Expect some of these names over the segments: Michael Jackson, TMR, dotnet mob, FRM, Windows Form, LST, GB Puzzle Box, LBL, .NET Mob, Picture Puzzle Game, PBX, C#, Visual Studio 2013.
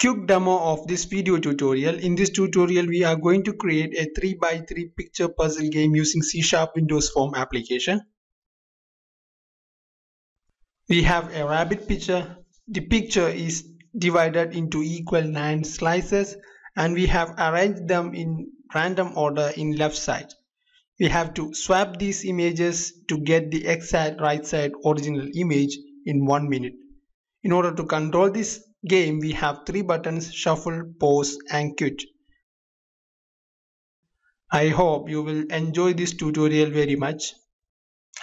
Quick demo of this video tutorial. In this tutorial, we are going to create a 3x3 picture puzzle game using C# Windows Form application. We have a rabbit picture. The picture is divided into equal 9 slices and we have arranged them in random order in left side. We have to swap these images to get the exact right side original image in 1 minute. In order to control this game, we have 3 buttons: shuffle, pause and quit. I hope you will enjoy this tutorial very much.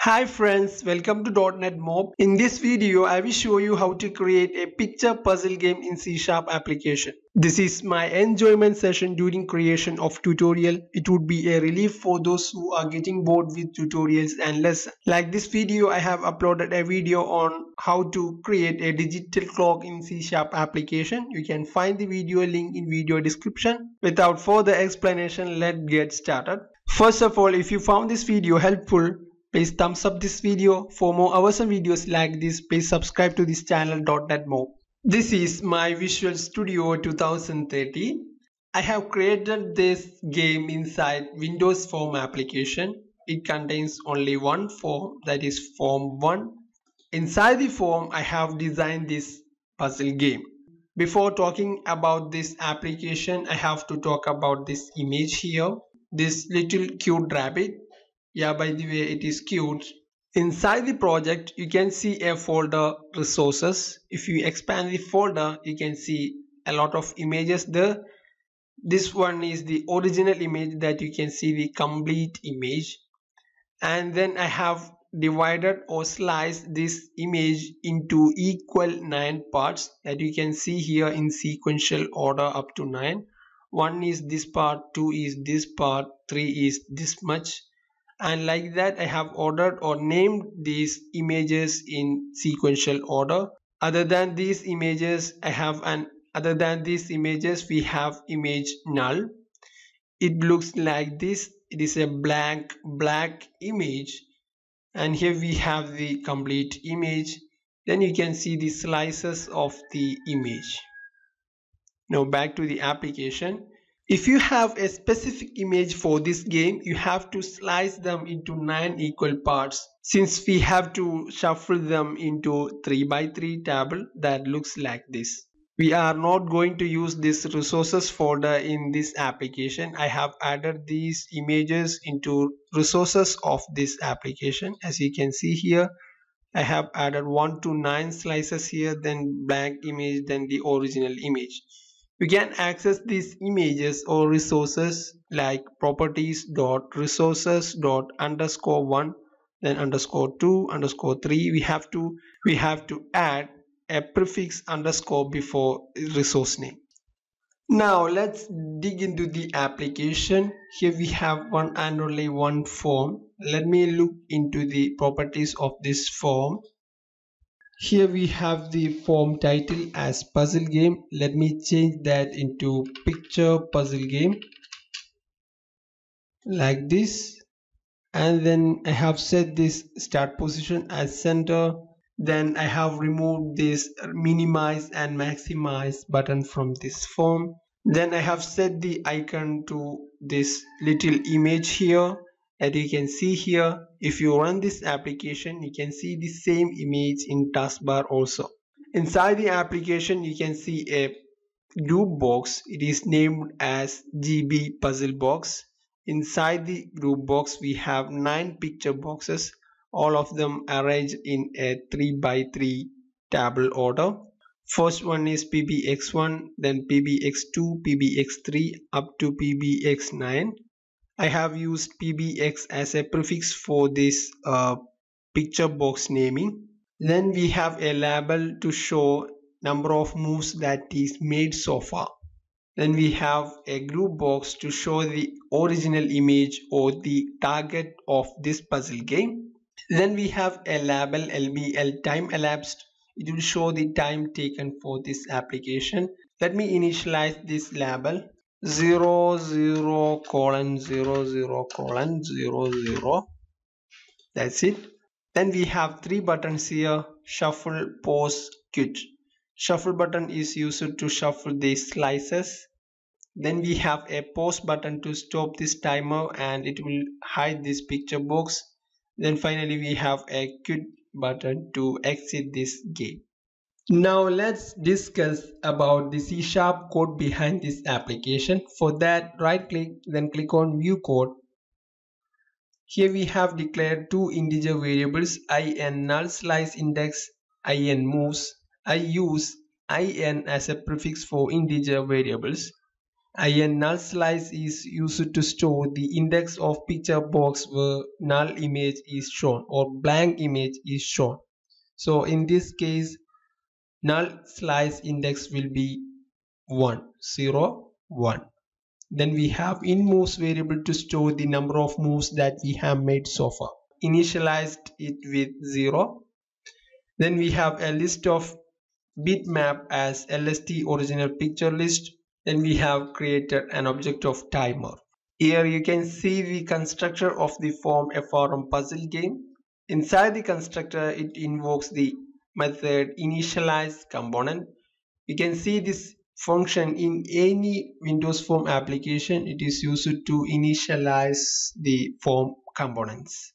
Hi friends, welcome to dotnet mob. In this video, I will show you how to create a picture puzzle game in C# application. This is my enjoyment session during creation of tutorial. It would be a relief for those who are getting bored with tutorials and lessons. Like this video, I have uploaded a video on how to create a digital clock in C# application. You can find the video link in video description. Without further explanation, let's get started. First of all, if you found this video helpful, please thumbs up this video. For more awesome videos like this, please subscribe to this channel .NET Mob. This is my Visual Studio 2013. I have created this game inside Windows Form application. It contains only one form, that is form 1. Inside the form, I have designed this puzzle game. Before talking about this application, I have to talk about this image here. This little cute rabbit. Yeah, by the way, it is cute. Inside the project, you can see a folder resources. If you expand the folder, you can see a lot of images there. This one is the original image that you can see, the complete image. And then I have divided or sliced this image into equal 9 parts that you can see here in sequential order up to 9. 1 is this part, 2 is this part, 3 is this much. And like that, I have ordered or named these images in sequential order. Other than these images, we have image null. It looks like this. It is a black image. And here we have the complete image. Then you can see the slices of the image. Now back to the application. If you have a specific image for this game, you have to slice them into 9 equal parts. Since we have to shuffle them into 3x3 table, that looks like this. We are not going to use this resources folder in this application. I have added these images into resources of this application. As you can see here, I have added 1 to 9 slices here, then blank image, then the original image. You can access these images or resources like properties.resources._1, then _2, _3. We have to add a prefix underscore before resource name. Now let's dig into the application. Here we have one and only one form. Let me look into the properties of this form. Here we have the form title as puzzle game. Let me change that into picture puzzle game like this. And then I have set this start position as center. Then I have removed this minimize and maximize button from this form. Then I have set the icon to this little image here. As you can see here, if you run this application, you can see the same image in taskbar also. Inside the application, you can see a group box. It is named as GB Puzzle Box. Inside the group box, we have 9 picture boxes, all of them arranged in a 3x3 table order. First one is PBX1, then PBX2, PBX3 up to PBX9. I have used PBX as a prefix for this picture box naming. Then we have a label to show number of moves that is made so far. Then we have a group box to show the original image or the target of this puzzle game. Then we have a label LBL time elapsed. It will show the time taken for this application. Let me initialize this label. 00:00:00. That's it. Then we have 3 buttons here: shuffle, pause, quit. Shuffle button is used to shuffle the slices. Then we have a pause button to stop this timer and it will hide this picture box. Then finally we have a quit button to exit this game. Now let's discuss about the C# code behind this application. For that, right click, then click on view code. Here we have declared two integer variables, in null slice index, in moves. I use in as a prefix for integer variables. In null slice is used to store the index of picture box where null image is shown or blank image is shown. So in this case, null slice index will be 1, 0, 1. Then we have in moves variable to store the number of moves that we have made so far. Initialized it with 0. Then we have a list of bitmap as LST original picture list. Then we have created an object of timer. Here you can see the constructor of the form FRM puzzle game. Inside the constructor, it invokes the method initialize component. You can see this function in any Windows form application. It is used to initialize the form components.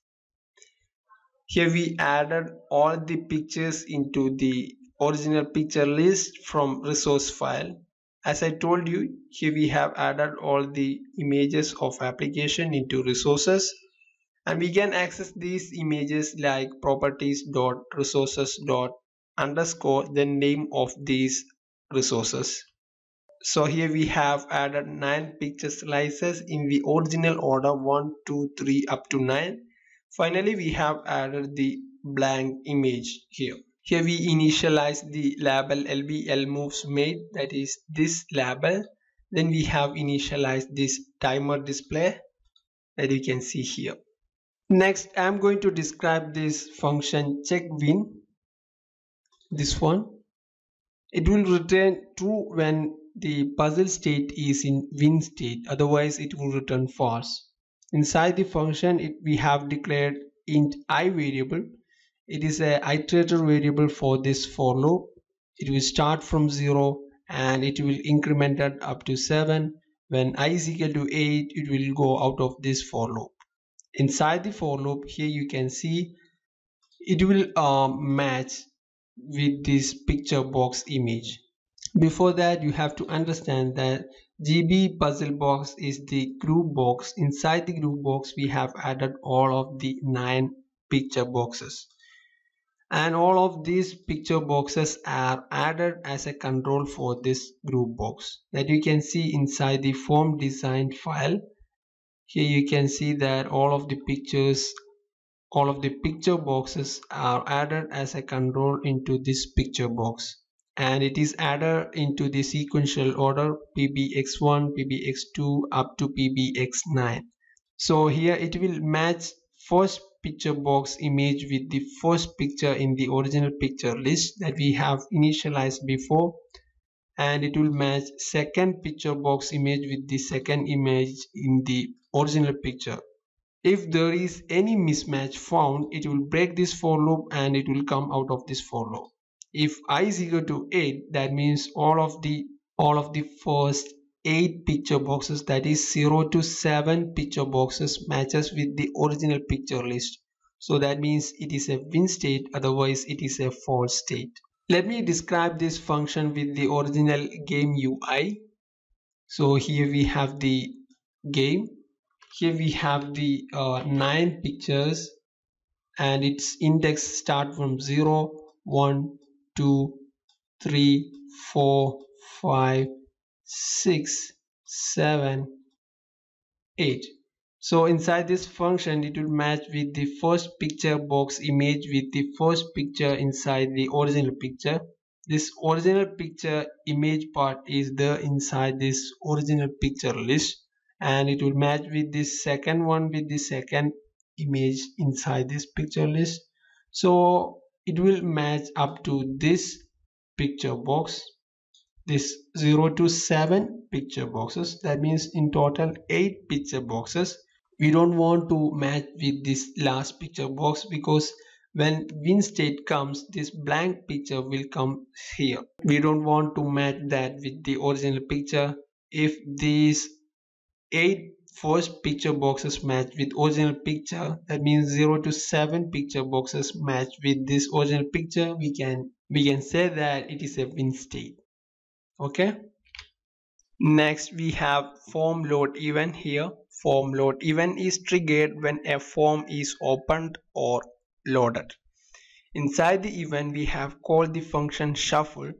Here we added all the pictures into the original picture list from resource file. As I told you, here we have added all the images of application into resources, and we can access these images like properties.resources._, then name of these resources. So here we have added 9 picture slices in the original order 1, 2, 3 up to 9. Finally, we have added the blank image here. Here we initialize the label LBL moves made, that is this label. Then we have initialized this timer display that you can see here. Next, I'm going to describe this function check win. This one. It will return true when the puzzle state is in win state, otherwise it will return false. Inside the function, we have declared int I variable. It is an iterator variable for this for loop. It will start from 0 and it will increment it up to 7. When I is equal to 8, it will go out of this for loop. Inside the for loop, here you can see it will match with this picture box image. Before that, you have to understand that GB Puzzle Box is the group box. Inside the group box, we have added all of the 9 picture boxes. And all of these picture boxes are added as a control for this group box that you can see inside the form design file. Here you can see that all of the picture boxes are added as a control into this picture box. And it is added into the sequential order PBX1, PBX2 up to PBX9. So here it will match first picture box image with the first picture in the original picture list that we have initialized before, and it will match second picture box image with the second image in the original picture. If there is any mismatch found, it will break this for loop and it will come out of this for loop. If I is equal to 8, that means all of the first 8 picture boxes, that is 0 to 7 picture boxes, matches with the original picture list. So that means it is a win state, otherwise it is a false state. Let me describe this function with the original game UI. So here we have the game. Here we have the 9 pictures and its index start from 0, 1, 2, 3, 4, 5, 6, 7, 8. So inside this function, it will match with the first picture box image with the first picture inside the original picture. This original picture image part is there inside this original picture list, and it will match with this second one with the second image inside this picture list. So it will match up to this picture box, this 0 to 7 picture boxes. That means in total 8 picture boxes. We don't want to match with this last picture box because When win state comes, this blank picture will come here. We don't want to match that with the original picture. If these 8 first picture boxes match with original picture, that means 0 to 7 picture boxes match with this original picture, we can say that it is a win state. Okay. Next we have form load event here. Form load event is triggered when a form is opened or loaded. Inside the event we have called the function shuffle.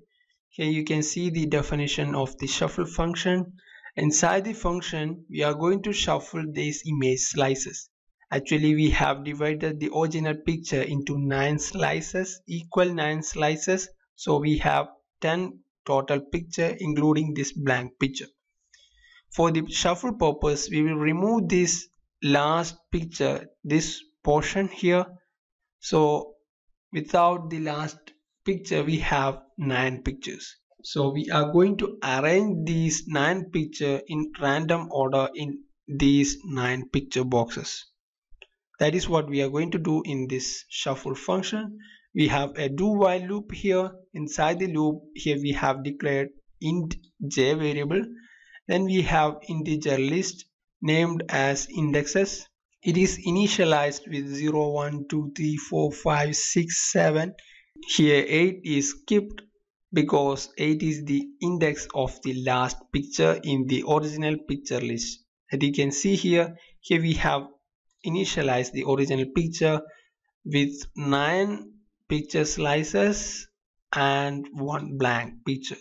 Here you can see the definition of the shuffle function. Inside the function we are going to shuffle these image slices. Actually we have divided the original picture into 9 slices, equal 9 slices, so we have 10 total picture including this blank picture. For the shuffle purpose we will remove this last picture, this portion here. So without the last picture we have 9 pictures. So we are going to arrange these 9 pictures in random order in these 9 picture boxes. That is what we are going to do in this shuffle function. We have a do while loop here. Inside the loop here we have declared int j variable. Then we have integer list named as indexes. It is initialized with 0, 1, 2, 3, 4, 5, 6, 7. Here 8 is skipped because 8 is the index of the last picture in the original picture list. As you can see here we have initialized the original picture with 9 picture slices and 1 blank picture.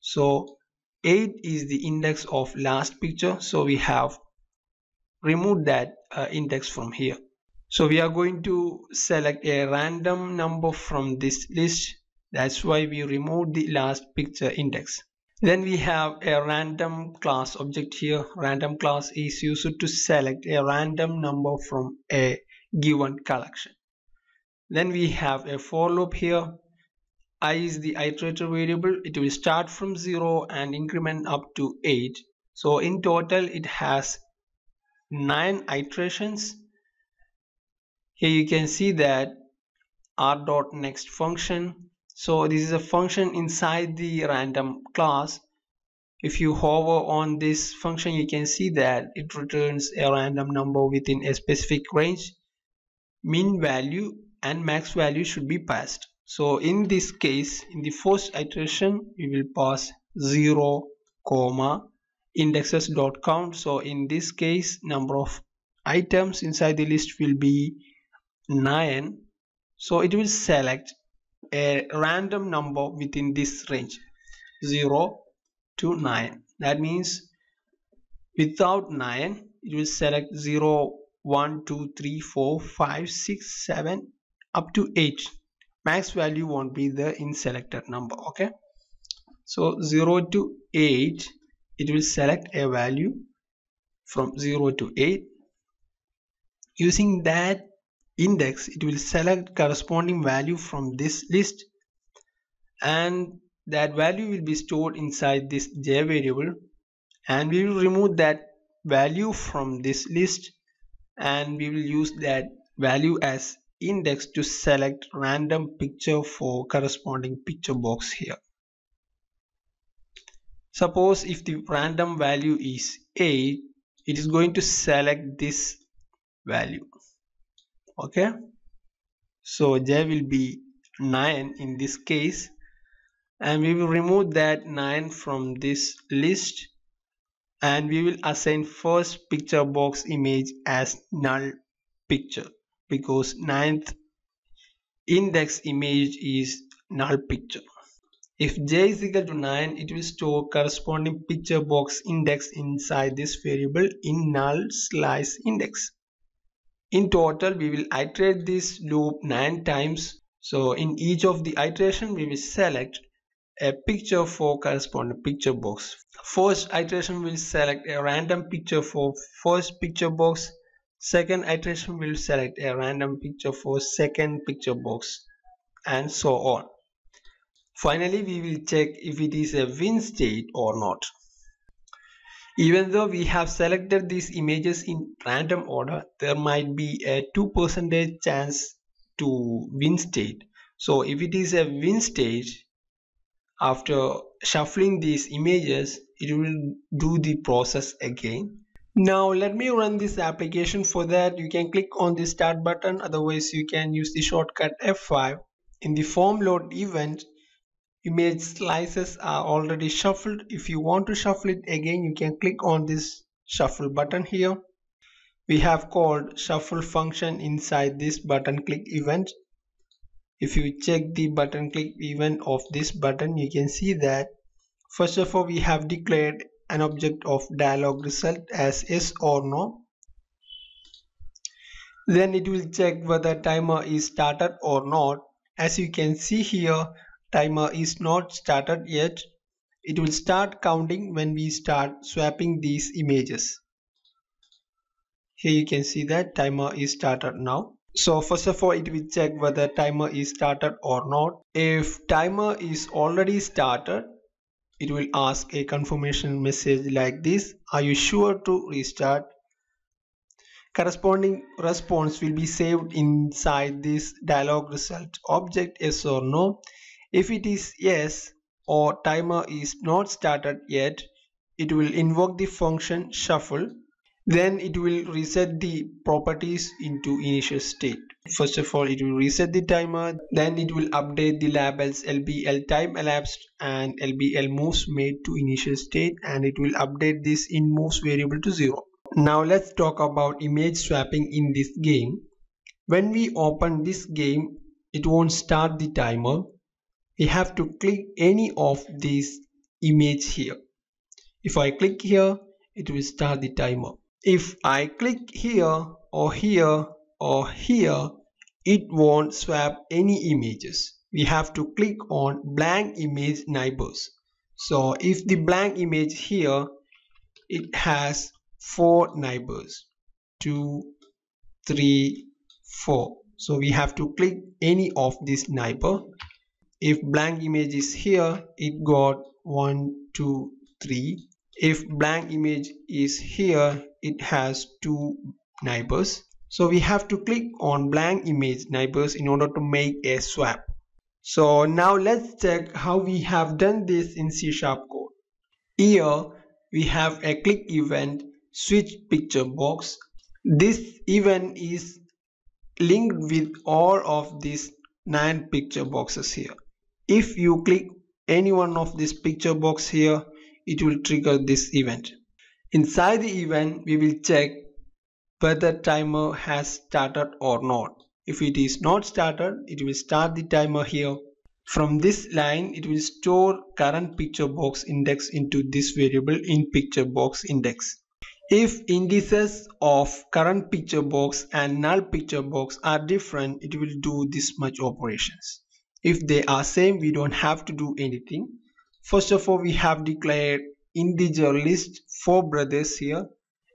So 8 is the index of last picture, so we have removed that index from here. So we are going to select a random number from this list. That's why we removed the last picture index. Then we have a random class object here. Random class is used to select a random number from a given collection. Then we have a for loop here. I is the iterator variable. It will start from 0 and increment up to 8. So in total it has 9 iterations. Here you can see that r.next function. So this is a function inside the random class. If you hover on this function, you can see that it returns a random number within a specific range. Min value and max value should be passed. So in this case, in the first iteration, we will pass 0, indexes.count. So in this case, number of items inside the list will be 9. So it will select a random number within this range, 0 to 9. That means without 9 it will select 0, 1, 2, 3, 4, 5, 6, 7 up to 8. Max value won't be there in selected number. Okay, so 0 to 8, it will select a value from 0 to 8. Using that index, it will select corresponding value from this list, and that value will be stored inside this j variable, and we will remove that value from this list, and we will use that value as index to select random picture for corresponding picture box here. Suppose if the random value is 8, it is going to select this value. Okay, so j will be 9 in this case, and we will remove that 9 from this list, and we will assign first picture box image as null picture because 9th index image is null picture. If j is equal to 9, it will store corresponding picture box index inside this variable in null slice index. In total, we will iterate this loop 9 times. So in each of the iteration, we will select a picture for corresponding picture box. First iteration will select a random picture for first picture box. Second iteration will select a random picture for second picture box, and so on. Finally, we will check if it is a win state or not. Even though we have selected these images in random order, there might be a 2% chance to win state. So if it is a win state, after shuffling these images, it will do the process again. Now let me run this application. For that, you can click on the start button, otherwise you can use the shortcut F5. In the form load event, image slices are already shuffled. If you want to shuffle it again, you can click on this shuffle button here. We have called shuffle function inside this button click event. If you check the button click event of this button, you can see that first of all we have declared an object of dialog result as yes or no. Then it will check whether timer is started or not. As you can see here, timer is not started yet. It will start counting when we start swapping these images. Here you can see that timer is started now. So first of all, it will check whether timer is started or not. If timer is already started, it will ask a confirmation message like this: are you sure to restart? Corresponding response will be saved inside this dialog result object, yes or no. If it is yes or timer is not started yet, it will invoke the function shuffle. Then it will reset the properties into initial state. First of all, it will reset the timer, then it will update the labels LBL time elapsed and LBL moves made to initial state, and it will update this in moves variable to 0. Now let's talk about image swapping in this game. When we open this game, it won't start the timer. We have to click any of these images here. If I click here, it will start the timer. If I click here or here or here, it won't swap any images. We have to click on blank image neighbors. So if the blank image here, it has 4 neighbors, 2, 3, 4. So we have to click any of this neighbor. If blank image is here, it got 1, 2, 3. If blank image is here, it has 2 neighbors. So we have to click on blank image neighbors in order to make a swap. So now let's check how we have done this in C# code. Here we have a click event, switch picture box. This event is linked with all of these 9 picture boxes here. If you click any one of this picture box here, it will trigger this event. Inside the event, we will check whether timer has started or not. If it is not started, it will start the timer here. From this line, it will store current picture box index into this variable in picture box index. If indices of current picture box and null picture box are different, it will do this much operations. If they are same, we don't have to do anything. First of all, we have declared integer list 4 brothers here.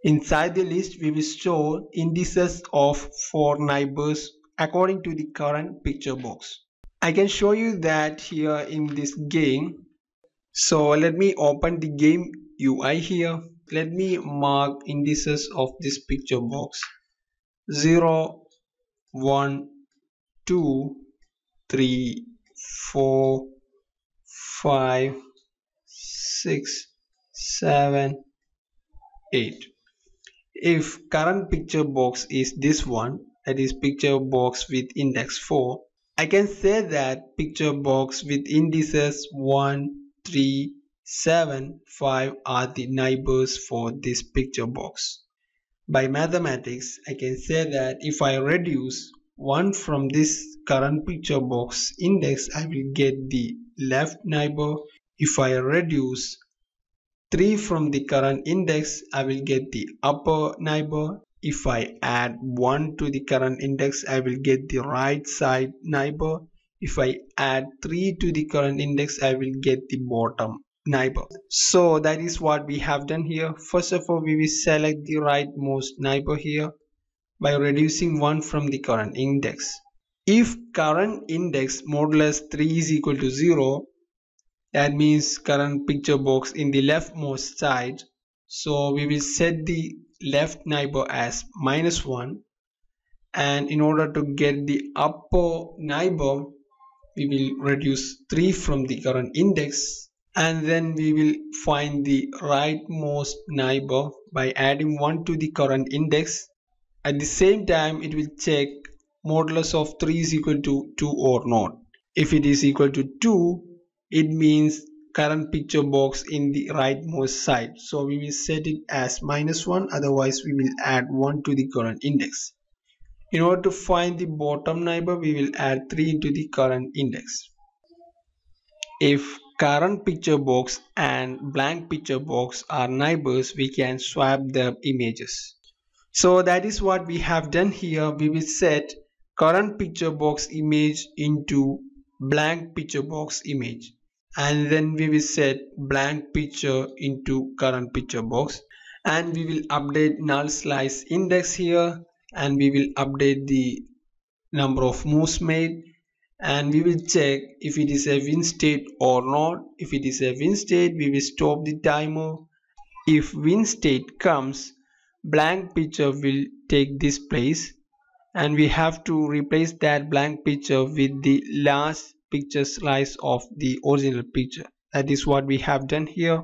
Inside the list, we will store indices of 4 neighbors according to the current picture box. I can show you that here in this game. So let me open the game UI here. Let me mark indices of this picture box: 0, 1, 2, 3, 4, 5, 6, 7, 8. If current picture box is this one, that is picture box with index 4, I can say that picture box with indices 1, 3, 7, 5 are the neighbors for this picture box. By mathematics, I can say that if I reduce 1 from this current picture box index, I will get the left neighbor. If I reduce 3 from the current index, I will get the upper neighbor. If I add 1 to the current index, I will get the right side neighbor. If I add 3 to the current index, I will get the bottom neighbor. So that is what we have done here. First of all, we will select the rightmost neighbor here by reducing 1 from the current index. If current index modulus 3 is equal to 0, that means current picture box in the leftmost side. So we will set the left neighbor as -1. and in order to get the upper neighbor, we will reduce 3 from the current index, and then we will find the rightmost neighbor by adding 1 to the current index. At the same time, it will check modulus of 3 is equal to 2 or not. If it is equal to 2, it means current picture box in the rightmost side. So we will set it as -1, otherwise we will add 1 to the current index. In order to find the bottom neighbor, we will add 3 into the current index. If current picture box and blank picture box are neighbors, we can swap their images. So that is what we have done here. We will set current picture box image into blank picture box image, and then we will set blank picture into current picture box, and we will update null slice index here, and we will update the number of moves made, and we will check if it is a win state or not. If it is a win state, we will stop the timer. If win state comes, blank picture will take this place, and we have to replace that blank picture with the last picture slice of the original picture. That is what we have done here.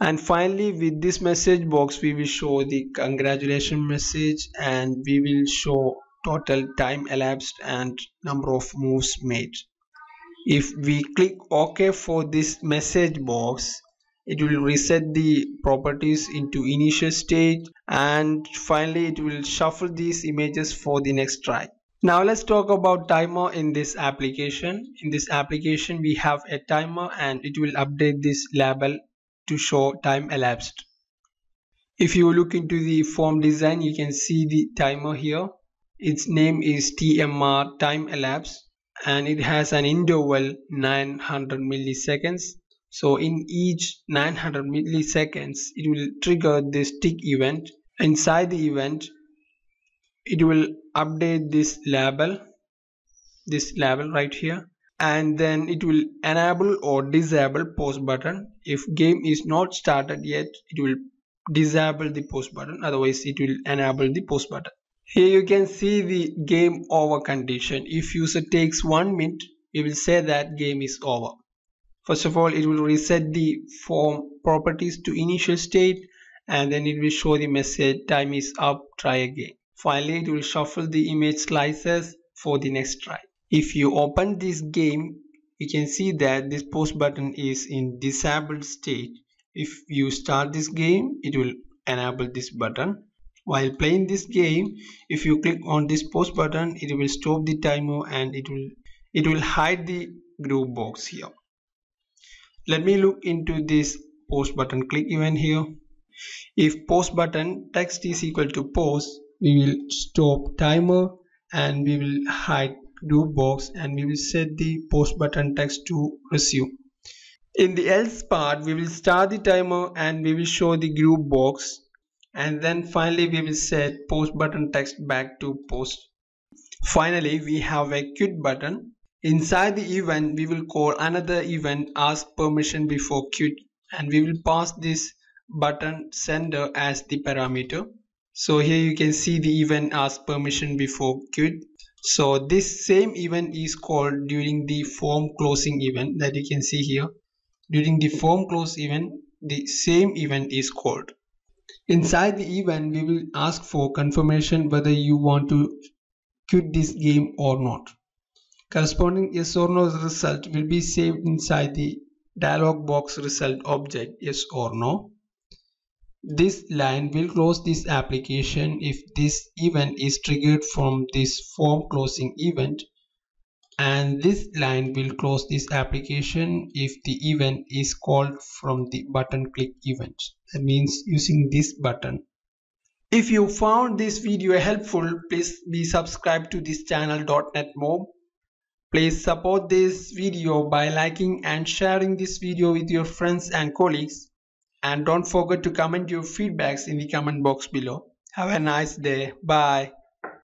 And finally, with this message box, we will show the congratulations message, and we will show total time elapsed and number of moves made. If we click OK for this message box, it will reset the properties into initial state, and finally it will shuffle these images for the next try. Now let's talk about timer in this application. In this application, we have a timer, and it will update this label to show time elapsed. If you look into the form design, you can see the timer here. Its name is TMR time elapsed, and it has an interval 900 milliseconds. So in each 900 milliseconds, it will trigger this tick event. Inside the event, it will update this label right here, and then it will enable or disable pause button. If game is not started yet, it will disable the pause button, otherwise it will enable the pause button. Here you can see the game over condition. If user takes 1 minute, it will say that game is over. First of all, it will reset the form properties to initial state, and then it will show the message time is up, try again. Finally, it will shuffle the image slices for the next try. If you open this game, you can see that this pause button is in disabled state. If you start this game, it will enable this button. While playing this game, if you click on this pause button, it will stop the timer, and it will hide the group box here. Let me look into this pause button click event here. If pause button text is equal to pause, we will stop timer, and we will hide group box, and we will set the pause button text to resume. In the else part, we will start the timer, and we will show the group box, and then finally we will set pause button text back to pause. Finally, we have a quit button. Inside the event, we will call another event, ask permission before quit, and we will pass this button sender as the parameter. So here you can see the event ask permission before quit. So this same event is called during the form closing event that you can see here. During the form close event, the same event is called. Inside the event, we will ask for confirmation whether you want to quit this game or not. Corresponding yes or no result will be saved inside the dialog box result object, yes or no. This line will close this application if this event is triggered from this form closing event, and this line will close this application if the event is called from the button click event. That means using this button. If you found this video helpful, please be subscribed to this channel .NET Mob. Please support this video by liking and sharing this video with your friends and colleagues. And don't forget to comment your feedbacks in the comment box below. Have a nice day. Bye.